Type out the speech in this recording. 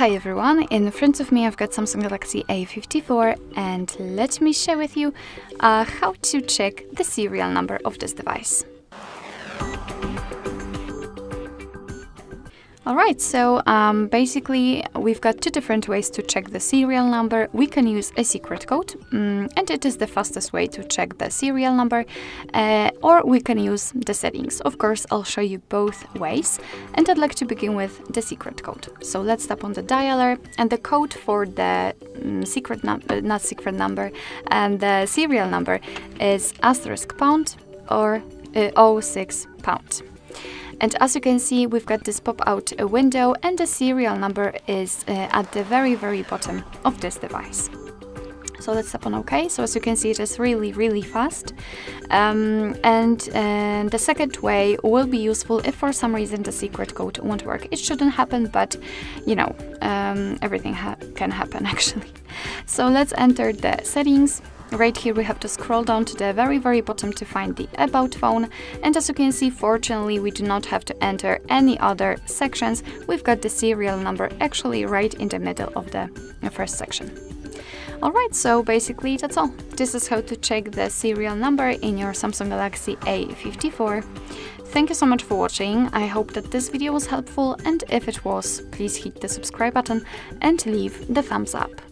Hi everyone, in front of me I've got Samsung Galaxy A54 and let me share with you how to check the serial number of this device. Alright, so basically we've got two different ways to check the serial number. We can use a secret code, and it is the fastest way to check the serial number, or we can use the settings. Of course, I'll show you both ways, and I'd like to begin with the secret code. So let's tap on the dialer, and the code for the serial number is ### or 06#. And as you can see, we've got this pop-out window and the serial number is at the very bottom of this device. So let's tap on OK. So as you can see, it is really fast. The second way will be useful if for some reason the secret code won't work. It shouldn't happen, but you know, everything can happen actually. So let's enter the settings. Right here we have to scroll down to the very bottom to find the About Phone, and as you can see, fortunately we do not have to enter any other sections. We've got the serial number actually right in the middle of the first section. Alright, so basically that's all. This is how to check the serial number in your Samsung Galaxy A54. Thank you so much for watching. I hope that this video was helpful, and if it was, please hit the subscribe button and leave the thumbs up.